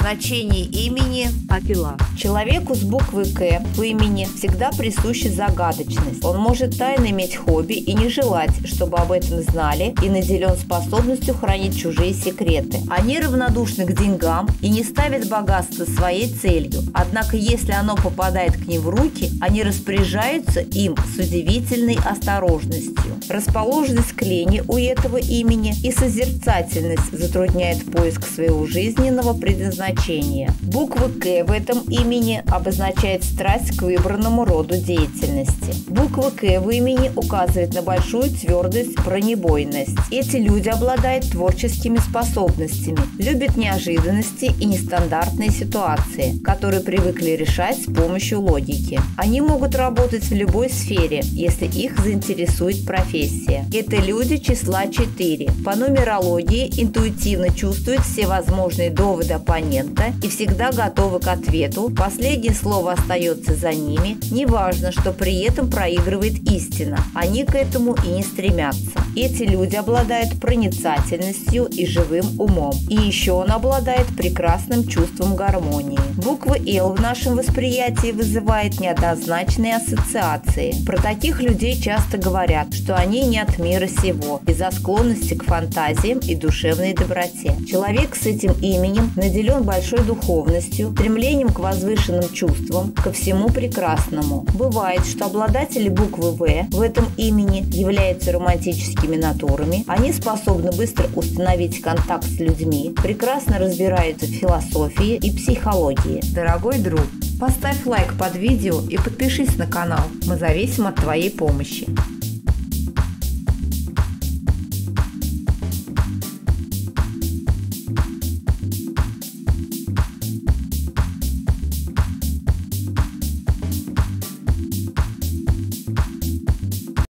Значение имени Акилав. Человеку с буквы «К» в имени всегда присуща загадочность. Он может тайно иметь хобби и не желать, чтобы об этом знали, и наделен способностью хранить чужие секреты. Они равнодушны к деньгам и не ставят богатство своей целью. Однако, если оно попадает к ним в руки, они распоряжаются им с удивительной осторожностью. Расположенность к лени у этого имени и созерцательность затрудняет поиск своего жизненного предназначения. Буква «К» в этом имени обозначает страсть к выбранному роду деятельности. Буква «К» в имени указывает на большую твердость, бронебойность. Эти люди обладают творческими способностями, любят неожиданности и нестандартные ситуации, которые привыкли решать с помощью логики. Они могут работать в любой сфере, если их заинтересует профессия. Это люди числа 4. По нумерологии интуитивно чувствуют все возможные доводы оппонента и всегда готовы к ответу. Последнее слово остается за ними. Неважно, что при этом проигрывает истина. Они к этому и не стремятся. Эти люди обладают проницательностью и живым умом. И еще он обладает прекрасным чувством гармонии. Буква «Л» в нашем восприятии вызывает неоднозначные ассоциации. Про таких людей часто говорят, что они не от мира сего из-за склонности к фантазиям и душевной доброте. Человек с этим именем наделен большой духовностью, стремлением к возвышенным чувствам, ко всему прекрасному. Бывает, что обладатели буквы «В» в этом имени являются романтическими натурами. Они способны быстро установить контакт с людьми, прекрасно разбираются в философии и психологии. Дорогой друг, поставь лайк под видео и подпишись на канал. Мы зависим от твоей помощи.